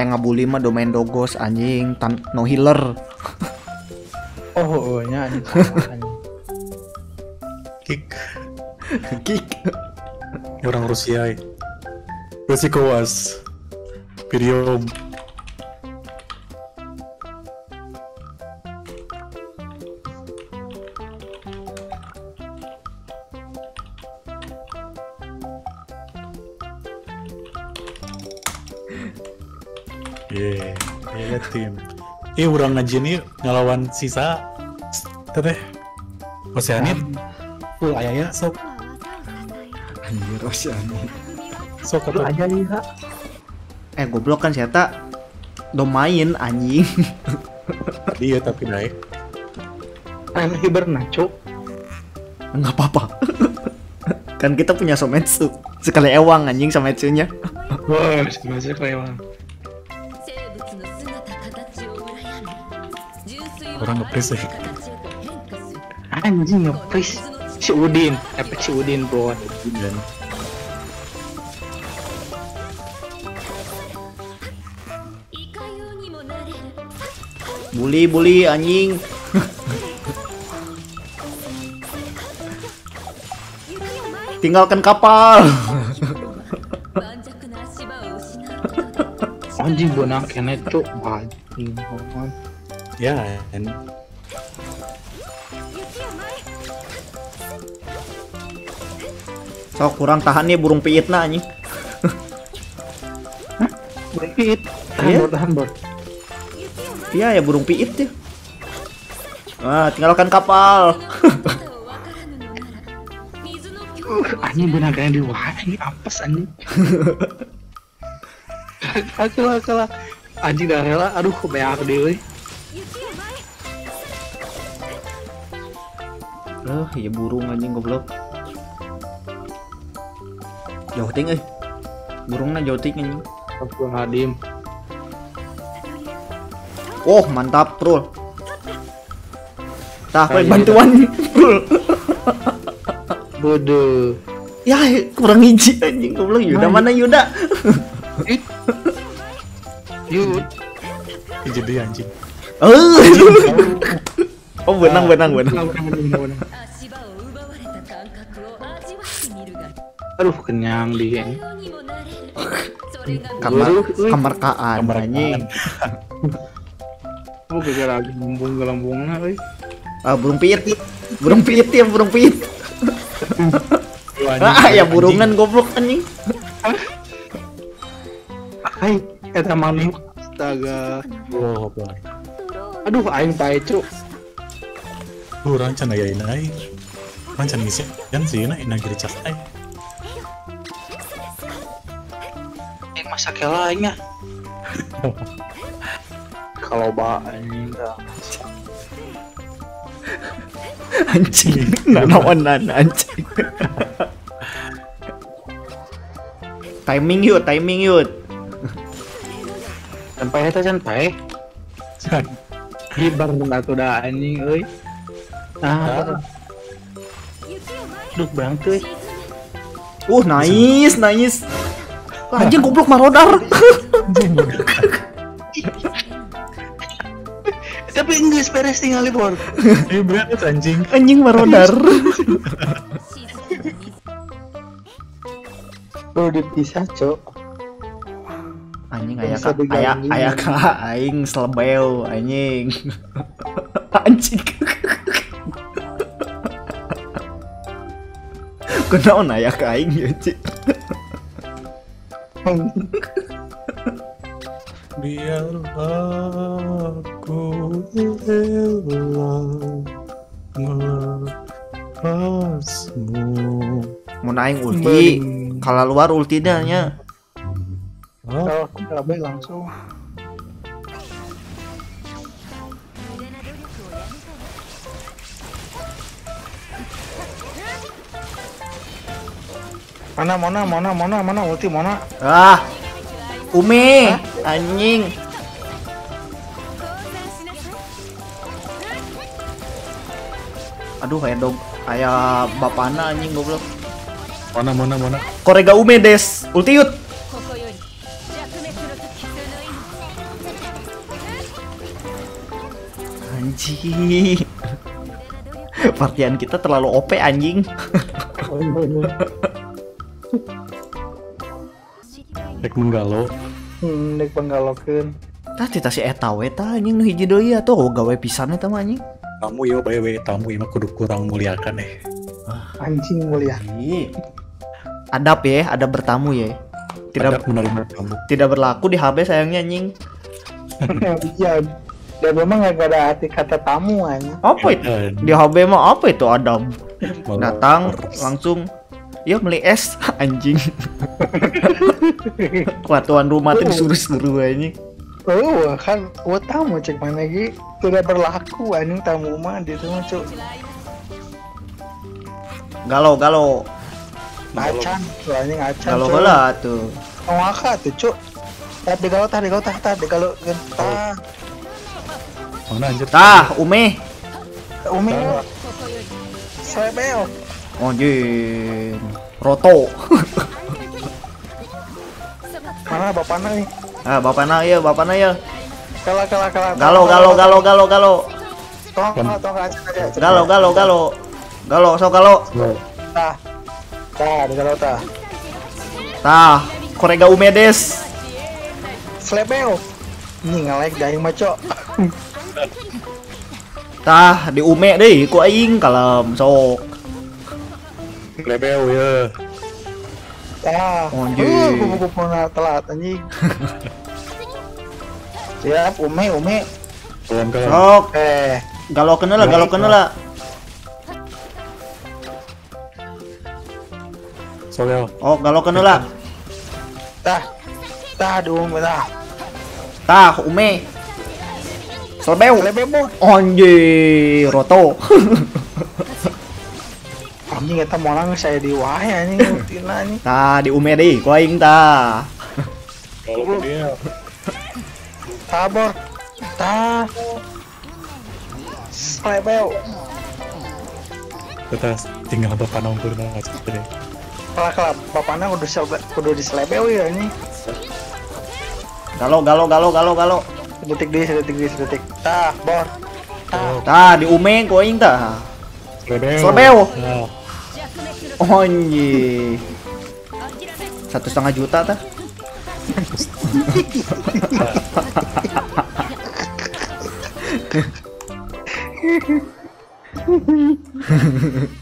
ngebully mah domain dogos anjing, no healer. Oh nya anjing. Kick. Orang Rusia. Rusikowas. Video. Iya tim. Urang ngajin ieu ngelawan sisa teteh. Oceanid. Full ayahnya sok. Anjir Oceanid. Sok atuh aja liha. Goblok kan si eta domain anjing. Iya tapi naik. Kan hibernaco. Enggak apa-apa. Kan kita punya Sometsu. Sekali ewang anjing Sometsunya. Wah, Sometsu sekali ewang. Orang nge-freeze ya. Anjing nge-freeze si Udin, efek si Udin bro. Bully anjing. Tinggalkan kapal. Anjing bonak enak cok. Anjing bonak. Ya, so kurang tahan nih burung piit nah anjing. Burung piit. Tahan bor. Iya ya burung piit ya. Ah, tinggalkan kapal. Anjing benarnya di wah ini apes anjing. Kalah. Anjing dah rela. Aduh beak deui. Ya burung anjing goblok. Jauh ting euy. Burungna jauh ting anjing. Aku hadim. Oh, mantap, troll. Tah, bantuan troll. Bodoh. Ya, kurang hiji anjing goblok. Yuda mana Yuda? Yud. Jadi anjing. Oh, benang. Aduh, kenyang dia. Kemerkaan anjing. Kamu geger lagi bumbung ke lambungnya, euy. Ah, burung piit. Ya burungan goblok anjing. Hai, eta manuk. Astaga. Goblok. Aduh, aing tae cuk. Orang canda ya ini, orang canda ngisi dan sih ini kiri cakap. Yang masak kelanya, kalau bahannya dah anjing, anjing. Timing yuk. Sampai. Hibar mengatur dah anjing, oi. Ah. Duh berangkat. Nice. Anjing goblok marodar. Tapi enggak beres tinggal libur. Berangkat anjing. Anjing marodar. Udah pisah, cok. Anjing ayah kak aing slebeww anjing. Anjing. Kenapa naik ke aing ya, Cik? Biar aku melepasmu. Mau naik ulti, kalau luar ulti dahnya. Kalau aku kabeh langsung. Mana ulti mana? Ah. Umi, anjing. Aduh, hedog. Aya bapana anjing goblok. Mana. Korega Ume des. Ulti yut. Anjing. Partian kita terlalu OP anjing. Dek menggalo. Dek penggalokeun. Tah cita si eta we tah anjing nu hiji deui atuh gawe pisan eta mah anjing. Tamu yo bae we tamu imah kudu kurang muliakan Anjing mulia. Adab ya, adab bertamu ya. Tidak menerima tamu. Tidak berlaku di HB sayangnya anjing. Iya. Dia memang enggak ada arti kata tamu anjing. Apa itu? Di HB mah apa itu adab? Datang langsung ya beli es anjing. Kuatuan rumah tuh disuruh-suruh anjing. Oh, kan buat tamu cek mana lagi tidak berlaku anjing tamu mah di rumah cuk. Galau-galau macan soalnya ngacan galau galau tuh ngaka tuh cuk tapi galau tah galau tah tah galau tah mana anjir tah ume slebeww anjing roto mana bapana nih ah bapana ya kalah galau tong galau so galau tah galau tah korega umedes slebeww nih ngalek daing maco tah di ume deh ku aing kalem sok slebeww ya tah kupu pernah telat anjing siap ume sok galau kenal lah Soleo. Oh, galau kena lah. Tah dong, belah. Tah, ume. Slebeww. Anjir, roto. Anjing eta molang saya di wae anjing rutina nih. Tah, di ume deui, ku aing tah. Galau dia. Tabor. Tah. Slebeww. Kita tinggal depan ongkur aja deh. Kelak bapaknya kudu dislebeww ya ini. Galau. Sedetik. Tah, bor. Tah, di umeng ku aing tah. Slebeww. Anjir. 1,5 juta tah.